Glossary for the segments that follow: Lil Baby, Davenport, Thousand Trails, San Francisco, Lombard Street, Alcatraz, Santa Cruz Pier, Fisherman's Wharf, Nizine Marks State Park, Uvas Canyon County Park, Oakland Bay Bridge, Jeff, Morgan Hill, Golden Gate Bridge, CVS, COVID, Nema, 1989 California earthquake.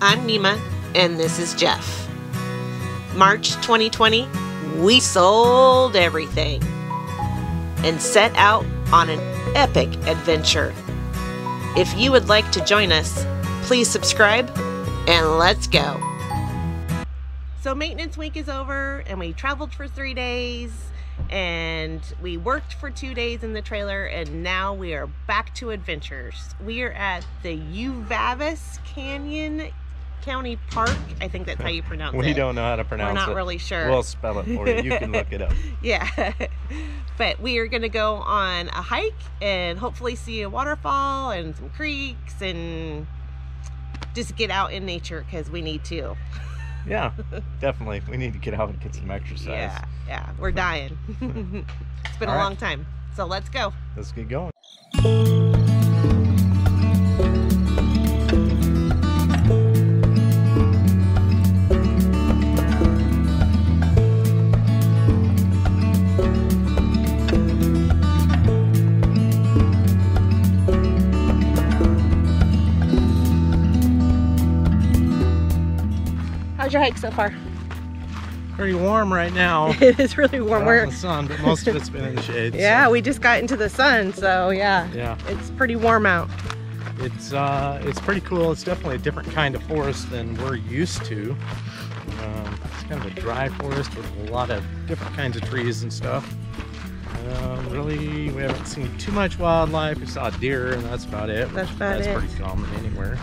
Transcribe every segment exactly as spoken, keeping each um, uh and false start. I'm Nima, and this is Jeff. March twenty twenty, we sold everything and set out on an epic adventure. If you would like to join us, please subscribe and let's go. So maintenance week is over, and we traveled for three days and we worked for two days in the trailer, and now we are back to adventures. We are at the Uvas Canyon County Park. I think that's how you pronounce we it. We don't know how to pronounce it. We're not it. really sure. We'll spell it for you. You can look it up. Yeah. But we are going to go on a hike and hopefully see a waterfall and some creeks and just get out in nature because we need to. Yeah, definitely. We need to get out and get some exercise. Yeah, yeah. We're dying. It's been All a right. long time. So let's go. Let's get going. How's your hike so far? Pretty warm right now. It is really warm. We're in the sun, but most of it's been in the shade. Yeah, so. We just got into the sun, so yeah. Yeah. It's pretty warm out. It's uh, it's pretty cool. It's definitely a different kind of forest than we're used to. Um, it's kind of a dry forest with a lot of different kinds of trees and stuff. Uh, really, we haven't seen too much wildlife. We saw deer, and that's about it. That's about it. That's pretty common anywhere.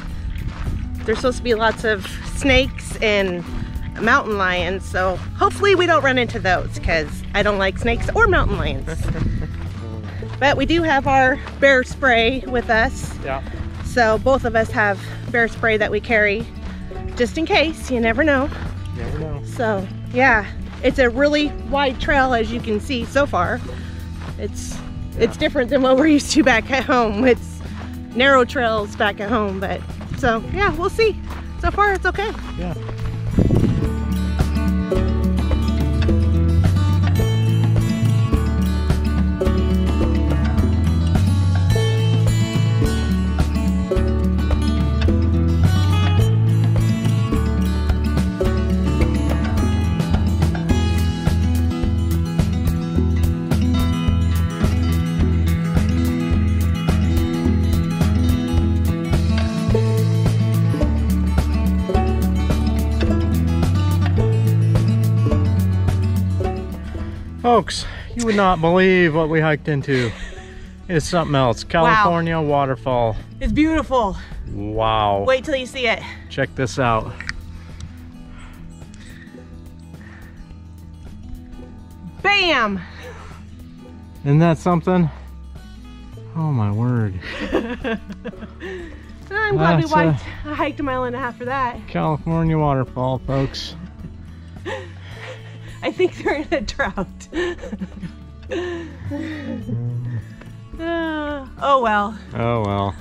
There's supposed to be lots of snakes and mountain lions, so hopefully we don't run into those because I don't like snakes or mountain lions. But we do have our bear spray with us. Yeah. So both of us have bear spray that we carry just in case. You never know. Never know. So yeah, it's a really wide trail, as you can see so far. It's yeah. It's different than what we're used to back at home. It's narrow trails back at home, but. So yeah, we'll see. So far, it's okay. Yeah. Folks, you would not believe what we hiked into. It's something else. California wow. waterfall. It's beautiful. Wow. Wait till you see it. Check this out. Bam! Isn't that something? Oh my word. I'm glad That's we hiked a, I hiked a mile and a half for that. California waterfall, folks. I think they're in a drought. uh, oh well. Oh well.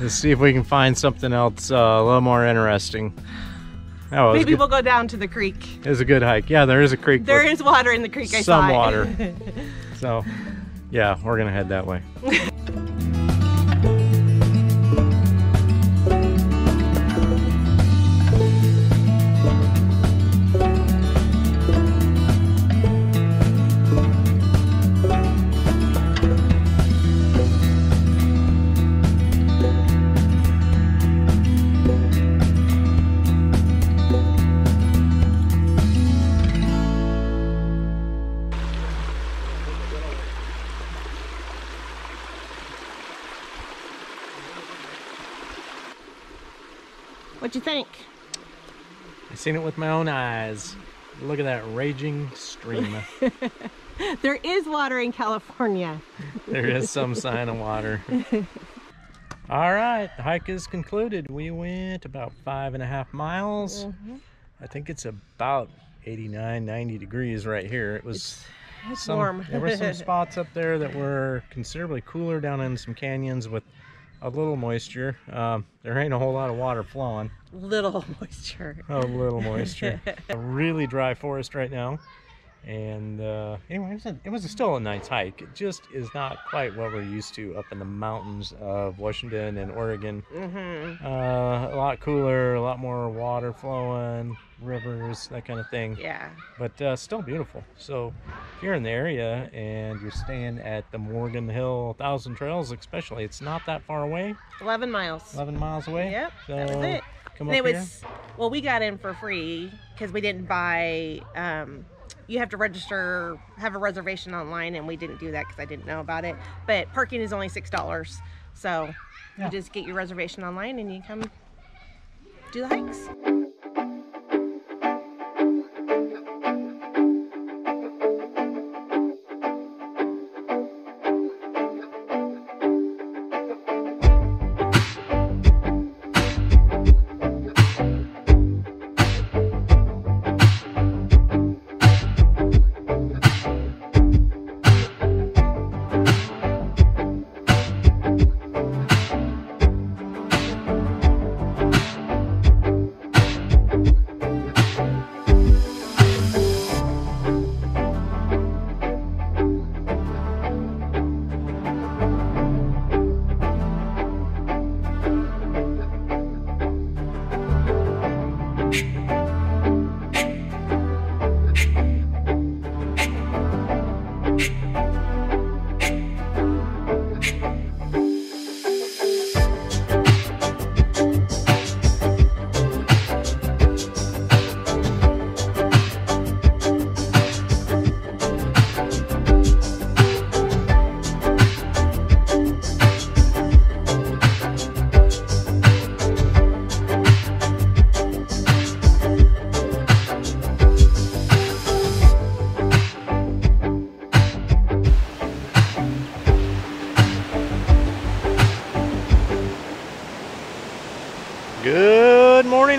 Let's see if we can find something else uh, a little more interesting. Oh, maybe we'll go down to the creek. It was a good hike. Yeah, there is a creek. There is water in the creek. I saw it. Some water. So, yeah, we're gonna head that way. What'd you think? I seen it with my own eyes. Look at that raging stream. There is water in California. There is some sign of water. All right, the hike is concluded. We went about five and a half miles. Mm-hmm. I think it's about eighty-nine, ninety degrees right here. It was it's, it's some, warm. There were some spots up there that were considerably cooler down in some canyons with a little moisture. Um, there ain't a whole lot of water flowing. Little moisture. A little moisture. A really dry forest right now. And uh, anyway, it was, a, it was still a nice hike. It just is not quite what we're used to up in the mountains of Washington and Oregon. Mm-hmm. Uh, a lot cooler, a lot more water flowing, rivers, that kind of thing. Yeah. But uh, still beautiful. So if you're in the area and you're staying at the Morgan Hill Thousand Trails, especially, it's not that far away. eleven miles. eleven miles away. Yep. So that was it. Come and up it was, here. Well, we got in for free because we didn't buy. Um, You have to register, have a reservation online, and we didn't do that because I didn't know about it. But parking is only six dollars. So yeah. You just get your reservation online and you come do the hikes.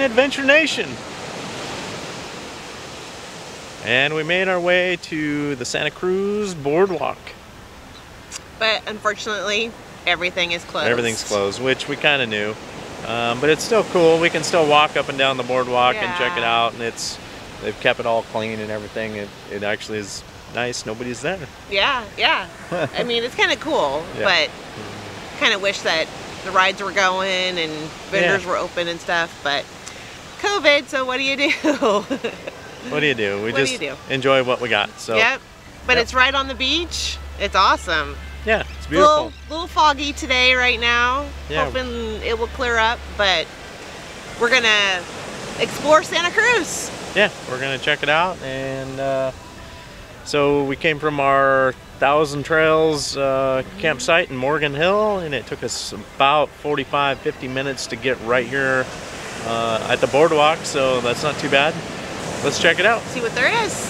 Adventure Nation, and we made our way to the Santa Cruz boardwalk, but unfortunately everything is closed. Everything's closed, which we kind of knew, um, but it's still cool. We can still walk up and down the boardwalk. Yeah. And check it out, and it's they've kept it all clean and everything. It, it actually is nice. Nobody's there. Yeah, yeah. I mean, it's kind of cool. Yeah. But kind of wish that the rides were going and vendors yeah. were open and stuff, but COVID, so what do you do? What do you do? We what just do do? enjoy what we got. So yep, but yep. It's right on the beach. It's awesome. Yeah, it's beautiful. A little, little foggy today right now. Yeah. Hoping it will clear up, but we're gonna explore Santa Cruz. Yeah, we're gonna check it out. And uh, so we came from our Thousand Trails uh, campsite in Morgan Hill, and it took us about forty-five, fifty minutes to get right here Uh, at the boardwalk, so that's not too bad. Let's check it out. See what there is.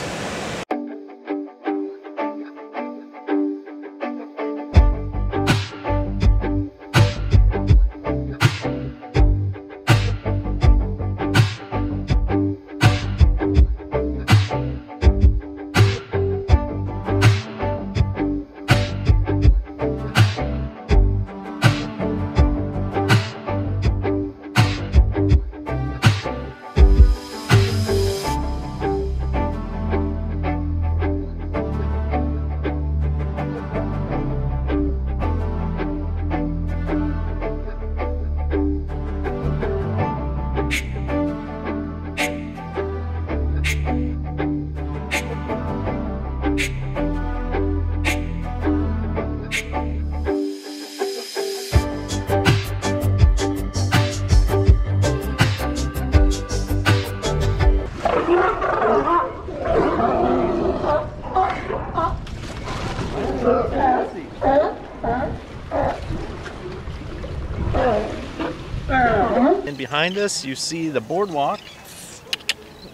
Behind us you see the boardwalk,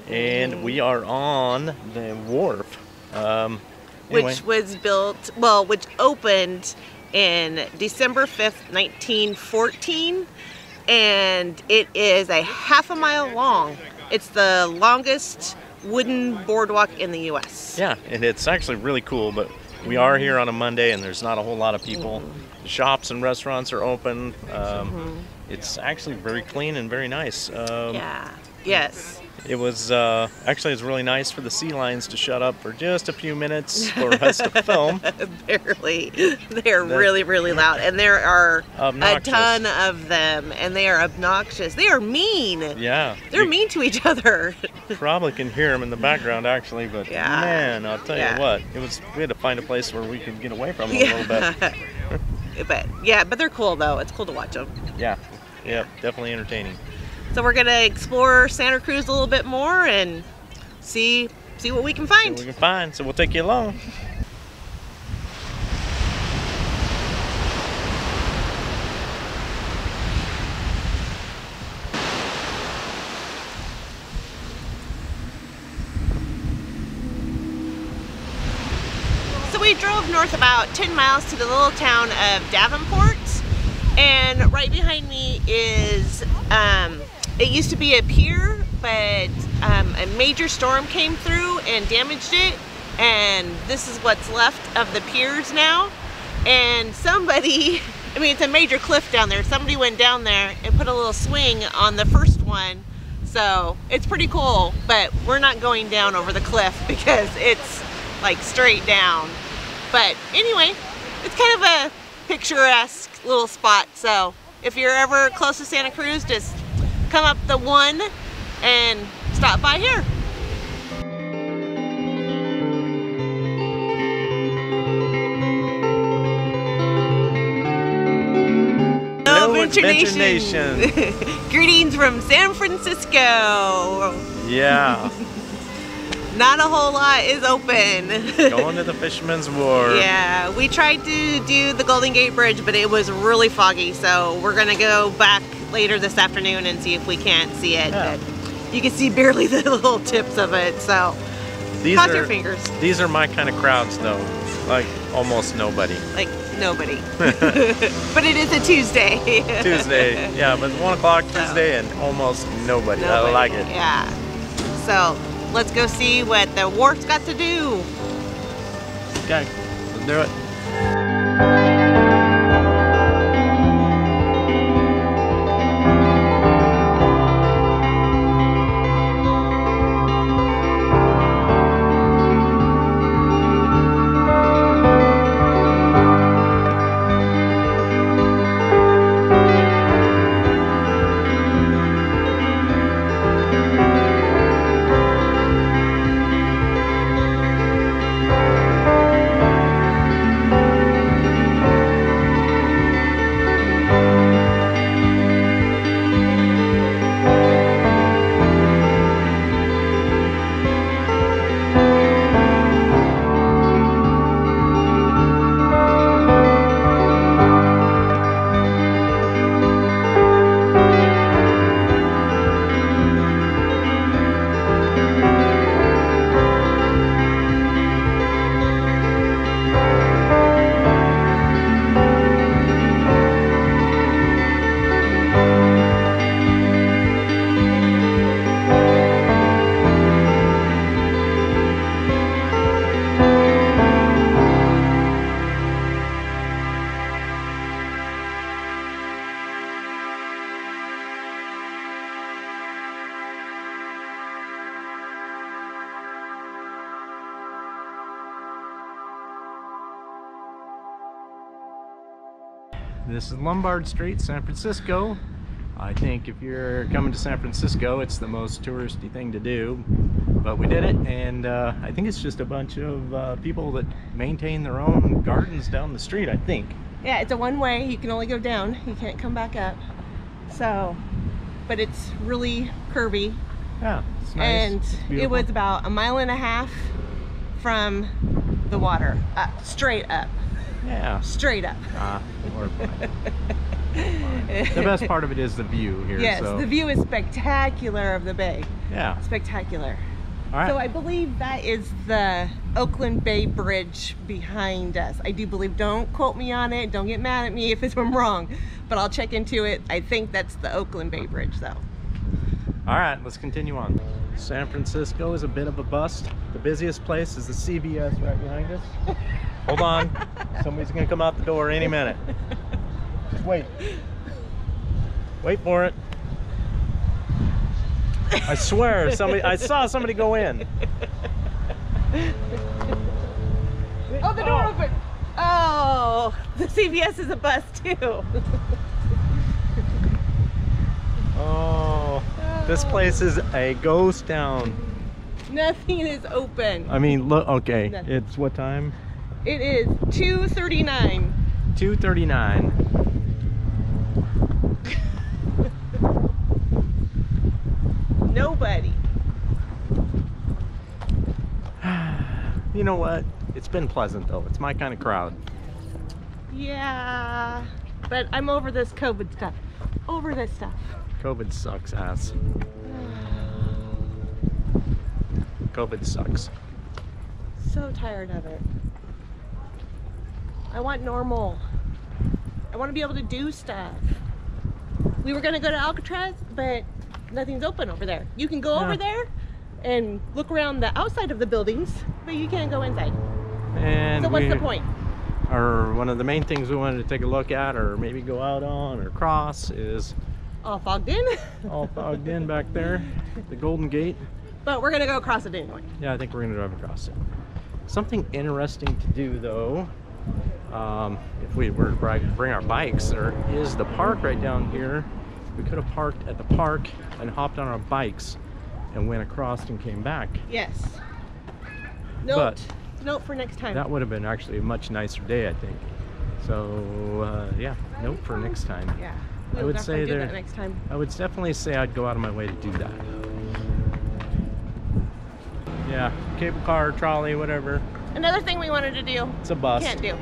and we are on the wharf, um, anyway. Which was built, well, which opened in December fifth, nineteen fourteen, and it is a half a mile long. It's the longest wooden boardwalk in the U S Yeah, and it's actually really cool, but we are here on a Monday and there's not a whole lot of people. Mm. Shops and restaurants are open. Um, mm-hmm. It's actually very clean and very nice. Um, yeah. Yes. It was uh, actually it's really nice for the sea lions to shut up for just a few minutes for us to film. Barely. They're the, really, really loud, and there are obnoxious. a ton of them, and they are obnoxious. They are mean. Yeah. They're you mean to each other. Probably can hear them in the background, actually, but yeah. man, I'll tell yeah. you what, it was we had to find a place where we could get away from them yeah. a little bit. But yeah, but they're cool though. It's cool to watch them. Yeah. Yeah. Definitely entertaining. So we're gonna explore Santa Cruz a little bit more and see see what we can find. See what we can find. So we'll take you along. So we drove north about ten miles to the little town of Davenport, and right behind me is. Um, It used to be a pier, but um, a major storm came through and damaged it, and this is what's left of the piers now. And somebody, I mean, it's a major cliff down there. Somebody went down there and put a little swing on the first one, so it's pretty cool, but we're not going down over the cliff because it's like straight down. But anyway, it's kind of a picturesque little spot, so if you're ever close to Santa Cruz, just come up the one and stop by here. Hello, Adventure Nation. Nation. Greetings from San Francisco. Yeah. Not a whole lot is open. Going to the Fisherman's Wharf. Yeah, we tried to do the Golden Gate Bridge, but it was really foggy, so we're gonna go back later this afternoon and see if we can't see it. Yeah. But you can see barely the little tips of it, so these cross are, your fingers. These are my kind of crowds though. Like almost nobody. Like nobody. But it is a Tuesday. Tuesday, yeah, but it's one o'clock Tuesday so. And almost nobody. nobody. I like it. Yeah. So let's go see what the wharf's got to do. Okay, let's do it. This is Lombard Street, San Francisco. I think if you're coming to San Francisco, it's the most touristy thing to do. But we did it, and uh, I think it's just a bunch of uh, people that maintain their own gardens down the street, I think. Yeah, it's a one-way. You can only go down. You can't come back up. So, but it's really curvy. Yeah, it's nice. And it's it was about a mile and a half from the water, up, straight up. Yeah. Straight up. Ah, or fine. Fine. The best part of it is the view here. Yes, so. The view is spectacular of the bay. Yeah. Spectacular. All right. So I believe that is the Oakland Bay Bridge behind us. I do believe, don't quote me on it, don't get mad at me if I'm wrong, but I'll check into it. I think that's the Oakland Bay Bridge though. All right, let's continue on. San Francisco is a bit of a bust. The busiest place is the C V S right behind us. Hold on, somebody's gonna come out the door any minute. Just wait. Wait for it. I swear, somebody, I saw somebody go in. Oh, the door oh. opened. Oh, the C V S is a bus too. Oh, this place is a ghost town. Nothing is open. I mean, look, okay. Nothing. It's what time? It is two thirty-nine. two thirty-nine. Nobody. You know what? It's been pleasant though. It's my kind of crowd. Yeah, but I'm over this COVID stuff. Over this stuff. COVID sucks ass. COVID sucks. So tired of it. I want normal. I want to be able to do stuff. We were gonna go to Alcatraz, but nothing's open over there. You can go yeah. over there and look around the outside of the buildings, but you can't go inside. And so what's we, the point? Or one of the main things we wanted to take a look at, or maybe go out on or cross, is all fogged in. All fogged in back there, the Golden Gate. But we're gonna go across it anyway. Yeah, I think we're gonna drive across it. Something interesting to do though, um, if we were to bring our bikes, there is the park right down here. We could have parked at the park and hopped on our bikes and went across and came back. Yes. Note. But note for next time. That would have been actually a much nicer day, I think. So uh, yeah, note for next time. Yeah. I would say there. That next time. I would definitely say I'd go out of my way to do that. Yeah, cable car, trolley, whatever. Another thing we wanted to do. It's a bus. Can't do.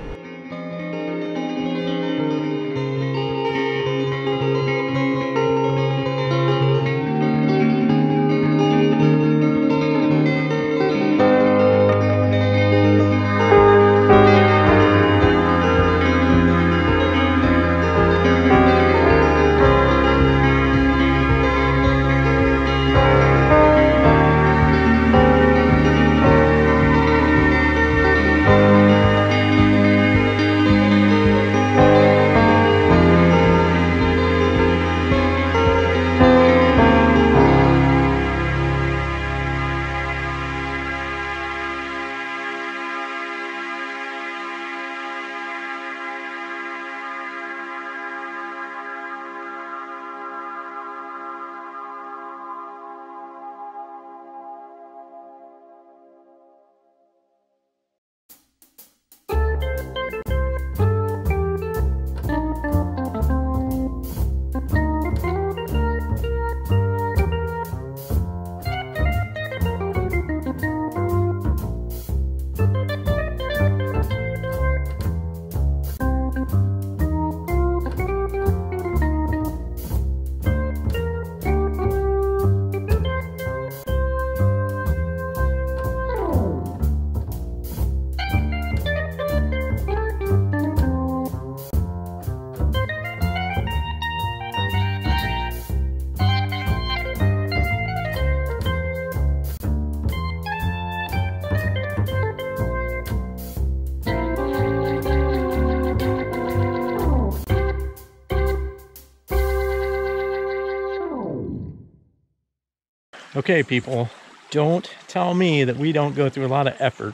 Okay, people, don't tell me that we don't go through a lot of effort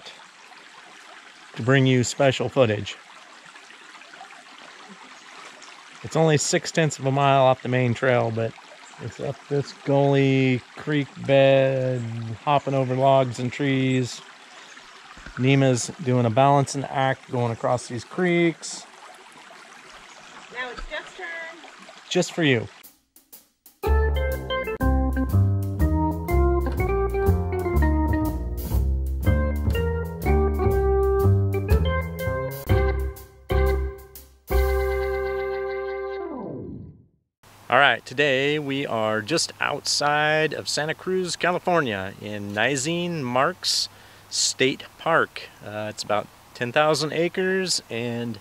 to bring you special footage. It's only six-tenths of a mile off the main trail, but it's up this gully, creek bed, hopping over logs and trees. Nima's doing a balancing act going across these creeks. Now it's Jeff's turn. Just for you. All right, today we are just outside of Santa Cruz, California in Nizine Marks State Park. Uh, it's about ten thousand acres and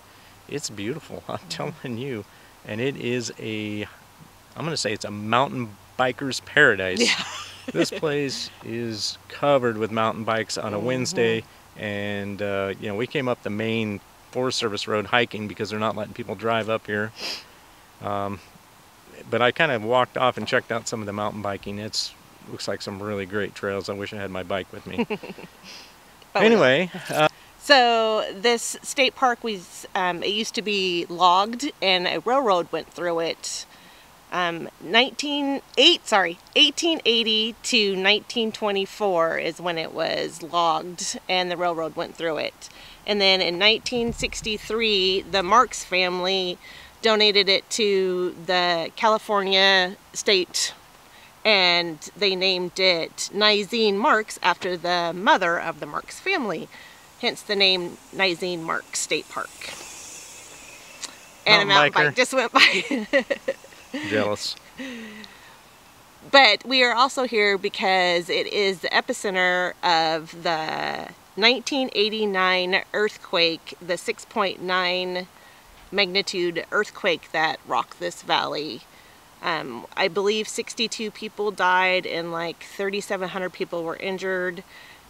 it's beautiful, I'm telling you. And it is a, I'm gonna say it's a mountain biker's paradise. Yeah. This place is covered with mountain bikes on a mm-hmm. Wednesday. And uh, you know, we came up the main Forest Service road hiking because they're not letting people drive up here. Um, But I kind of walked off and checked out some of the mountain biking. It's looks like some really great trails. I wish I had my bike with me. Anyway. Uh, so this state park was, um, it used to be logged and a railroad went through it. Um, nineteen eight, sorry, eighteen eighty to nineteen twenty-four is when it was logged and the railroad went through it. And then in nineteen sixty-three, the Marks family donated it to the California state, and they named it Nizine Marks after the mother of the Marks family, hence the name Nizine Marks State Park. And mountain a mountain biker. bike just went by. Jealous. But we are also here because it is the epicenter of the nineteen eighty-nine earthquake, the six point nine magnitude earthquake that rocked this valley. Um, I believe sixty-two people died and like thirty-seven hundred people were injured.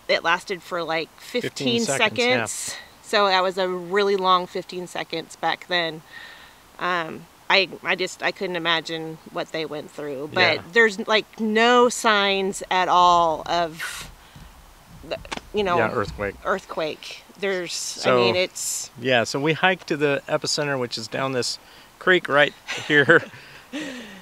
It lasted for like fifteen, fifteen seconds. seconds. Yeah. So that was a really long fifteen seconds back then. Um, I, I just, I couldn't imagine what they went through. But yeah. There's like no signs at all of, the, you know, yeah, earthquake. earthquake. There's, so, I mean, it's... Yeah, so we hiked to the epicenter, which is down this creek right here.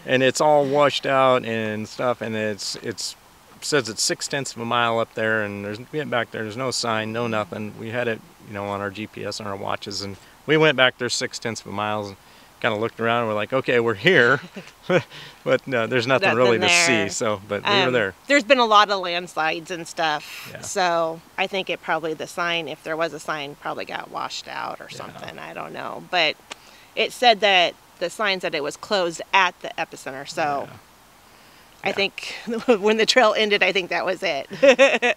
And it's all washed out and stuff, and it's it's says it's six tenths of a mile up there, and there's we went back there. There's no sign, no nothing. We had it, you know, on our G P S and our watches, and we went back there six tenths of a mile and kind of looked around. And we're like, okay, we're here, but no, there's nothing, nothing really there. to see. So, but um, we were there. There's been a lot of landslides and stuff, yeah. So I think it probably the sign, if there was a sign, probably got washed out or something. Yeah. I don't know, but it said that. The signs that it was closed at the epicenter, so yeah. I yeah. think when the trail ended, I think that was it.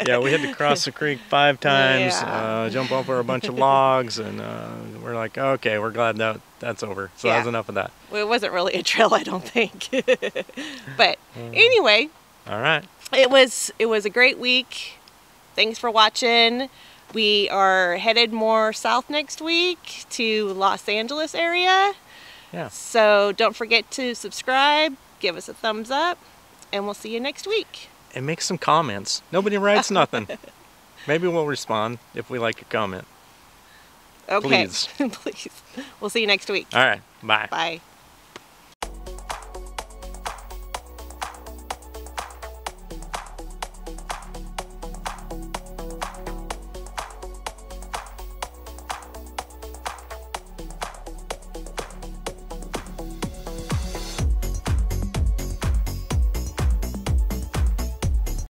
Yeah, we had to cross the creek five times, yeah. uh, jump over a bunch of logs, and uh, we're like, okay, we're glad that that's over. So yeah. That was enough of that. Well, it wasn't really a trail, I don't think. But anyway, all right. It was it was a great week. Thanks for watching. We are headed more south next week to Los Angeles area. Yeah. So don't forget to subscribe, give us a thumbs up, and we'll see you next week. And make some comments. Nobody writes nothing. Maybe we'll respond if we like your comment. Okay. Please. Please. We'll see you next week. All right. Bye. Bye.